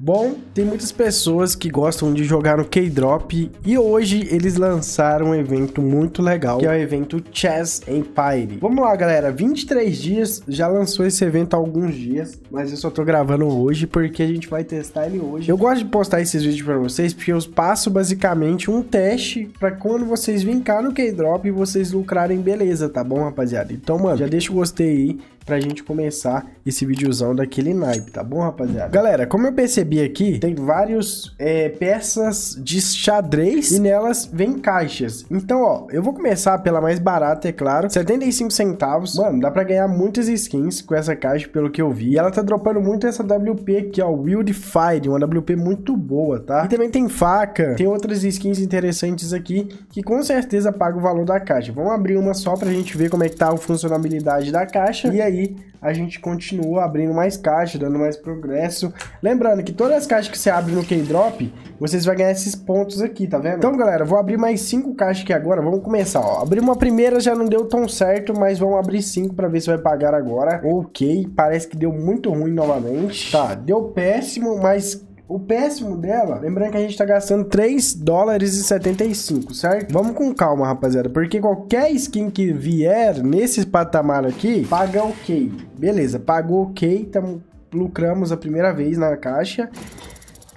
Bom, tem muitas pessoas que gostam de jogar no K-Drop e hoje eles lançaram um evento muito legal, que é o evento Chess Empire. Vamos lá, galera, 23 dias, já lançou esse evento há alguns dias, mas eu só tô gravando hoje porque a gente vai testar ele hoje. Eu gosto de postar esses vídeos pra vocês porque eu passo basicamente um teste pra quando vocês virem cá no K-Drop e vocês lucrarem beleza, tá bom, rapaziada? Então, mano, já deixa o gostei aí pra gente começar esse videozão daquele naipe, tá bom, rapaziada? Galera, como eu percebi aqui, tem vários peças de xadrez e nelas vem caixas. Então, ó, eu vou começar pela mais barata, é claro, 75 centavos. Mano, dá pra ganhar muitas skins com essa caixa, pelo que eu vi. E ela tá dropando muito essa AWP aqui, ó, Wildfire, uma AWP muito boa, tá? E também tem faca, tem outras skins interessantes aqui, que com certeza paga o valor da caixa. Vamos abrir uma só pra gente ver como é que tá a funcionalidade da caixa. E aí, a gente continua abrindo mais caixa, dando mais progresso. Lembrando que todas as caixas que você abre no K-Drop, vocês vão ganhar esses pontos aqui, tá vendo? Então, galera, eu vou abrir mais 5 caixas aqui agora. Vamos começar, ó. Abrir uma primeira já não deu tão certo, mas vamos abrir 5 pra ver se vai pagar agora. Ok, parece que deu muito ruim novamente. Tá, deu péssimo, mas... o péssimo dela, lembrando que a gente tá gastando 3 dólares e 75, certo? Vamos com calma, rapaziada, porque qualquer skin que vier nesse patamar aqui, paga ok. Beleza, pagou ok, lucramos a primeira vez na caixa,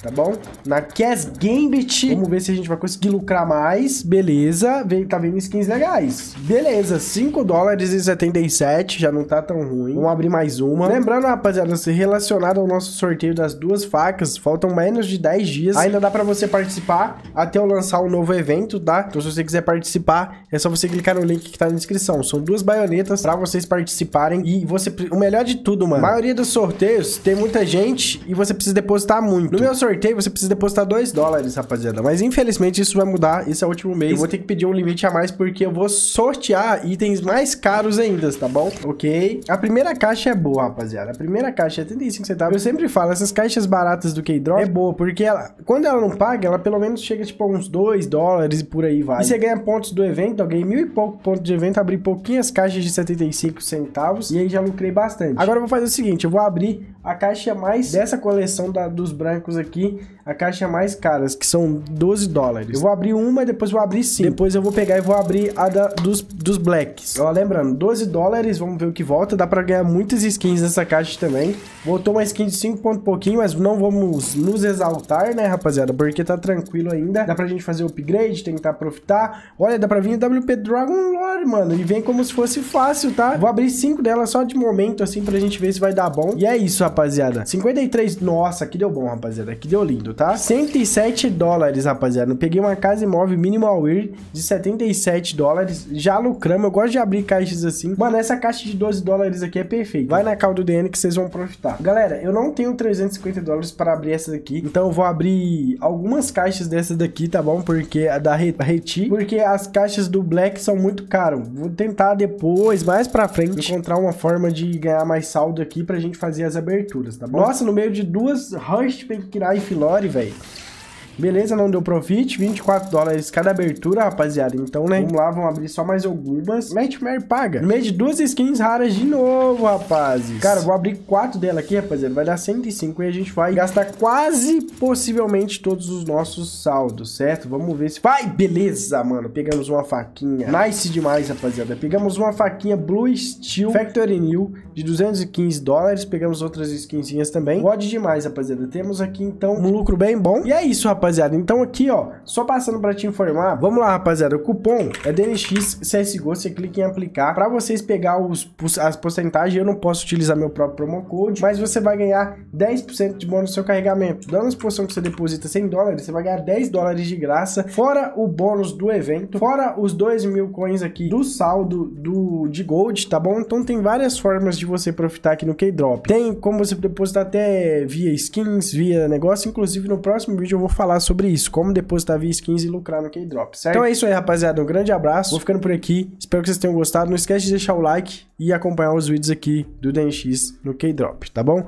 tá bom? Na Cass Gambit, vamos ver se a gente vai conseguir lucrar mais, beleza, tá vendo skins legais, beleza, 5 dólares e 77, já não tá tão ruim, vamos abrir mais uma, lembrando, rapaziada, se relacionado ao nosso sorteio das 2 facas, faltam menos de 10 dias, ainda dá pra você participar até eu lançar um novo evento, tá? Então se você quiser participar, é só você clicar no link que tá na descrição, são 2 baionetas pra vocês participarem e você, o melhor de tudo, mano, a maioria dos sorteios tem muita gente e você precisa depositar muito, no meu sorteio, você precisa depositar 2 dólares, rapaziada. Mas, infelizmente, isso vai mudar. Esse é o último mês. Eu vou ter que pedir um limite a mais, porque eu vou sortear itens mais caros ainda, tá bom? Ok. A primeira caixa é boa, rapaziada. A primeira caixa é 35 centavos. Eu sempre falo, essas caixas baratas do K-Drop é boa, porque ela, quando ela não paga, ela pelo menos chega, tipo, a uns 2 dólares e por aí vai. E você ganha pontos do evento, eu ganhei 1000 e pouco pontos de evento, abri pouquinhas caixas de 75 centavos e aí já lucrei bastante. Agora eu vou fazer o seguinte, eu vou abrir a caixa mais dessa coleção dos brancos aqui. A caixa mais caras, que são 12 dólares. Eu vou abrir uma e depois vou abrir 5. Depois eu vou pegar e vou abrir a dos blacks. Ó, lembrando, 12 dólares, vamos ver o que volta. Dá pra ganhar muitas skins nessa caixa também. Voltou uma skin de 5 pontos pouquinho, mas não vamos nos exaltar, né, rapaziada? Porque tá tranquilo ainda. Dá pra gente fazer o upgrade, tentar aproveitar. Olha, dá pra vir AWP Dragon Lore, mano. E vem como se fosse fácil, tá? Vou abrir 5 dela só de momento, assim, pra gente ver se vai dar bom. E é isso, rapaziada. 53... Nossa, aqui deu bom, rapaziada. Que deu lindo, tá? 107 dólares, rapaziada. Eu peguei uma casa imóvel minimal weird de 77 dólares. Já lucramos. Eu gosto de abrir caixas assim. Mano, essa caixa de 12 dólares aqui é perfeita. Vai na caldo DN que vocês vão profitar. Galera, eu não tenho 350 dólares para abrir essa daqui. Então eu vou abrir algumas caixas dessa daqui, tá bom? Porque a da Reti. Porque as caixas do Black são muito caras. Vou tentar depois, mais pra frente, encontrar uma forma de ganhar mais saldo aqui pra gente fazer as aberturas, tá bom? Nossa, no meio de 2 Rush Penkirai e Filore, velho. Beleza, não deu profit. 24 dólares cada abertura, rapaziada. Então, né? Vamos lá, vamos abrir só mais algumas. Nightmare paga. No meio de 2 skins raras de novo, rapazes. Cara, eu vou abrir 4 dela aqui, rapaziada. Vai dar 105 e a gente vai gastar quase, possivelmente, todos os nossos saldos, certo? Vamos ver se... Vai! Beleza, mano. Pegamos uma faquinha. Nice demais, rapaziada. Pegamos uma faquinha Blue Steel Factory New de 215 dólares. Pegamos outras skinzinhas também. Pode demais, rapaziada. Temos aqui, então, um lucro bem bom. E é isso, rapaziada. Então aqui, ó, só passando pra te informar, vamos lá, rapaziada, o cupom é DNXCSGO, você clica em aplicar pra vocês pegar as porcentagens. Eu não posso utilizar meu próprio promo code, mas você vai ganhar 10% de bônus no seu carregamento. Dando a exposição que você deposita 100 dólares, você vai ganhar 10 dólares de graça, fora o bônus do evento, fora os 2.000 coins aqui do saldo de gold, tá bom? Então tem várias formas de você profitar aqui no K-Drop. Tem como você depositar até via skins, via negócio, inclusive no próximo vídeo eu vou falar sobre isso, como depositar via skins e lucrar no K-Drop, certo? Então é isso aí, rapaziada, um grande abraço, vou ficando por aqui, espero que vocês tenham gostado, não esquece de deixar o like e acompanhar os vídeos aqui do DNX no K-Drop, tá bom?